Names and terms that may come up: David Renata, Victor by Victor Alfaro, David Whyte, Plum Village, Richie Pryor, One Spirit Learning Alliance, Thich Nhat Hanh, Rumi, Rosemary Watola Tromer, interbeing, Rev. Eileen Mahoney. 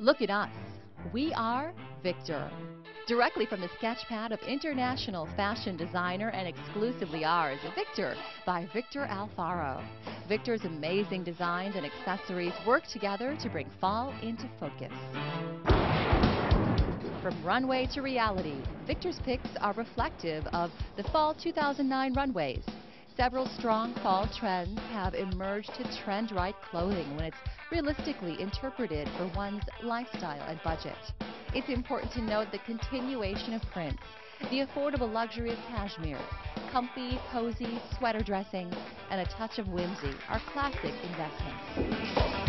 Look at us. We are Victor. Directly from the sketchpad of international fashion designer and exclusively ours, Victor by Victor Alfaro. Victor's amazing designs and accessories work together to bring fall into focus. From runway to reality, Victor's picks are reflective of the fall 2009 runways. Several strong fall trends have emerged to trend-right clothing when it's realistically interpreted for one's lifestyle and budget. It's important to note the continuation of prints, the affordable luxury of cashmere, comfy, cozy sweater dressing, and a touch of whimsy are classic investments.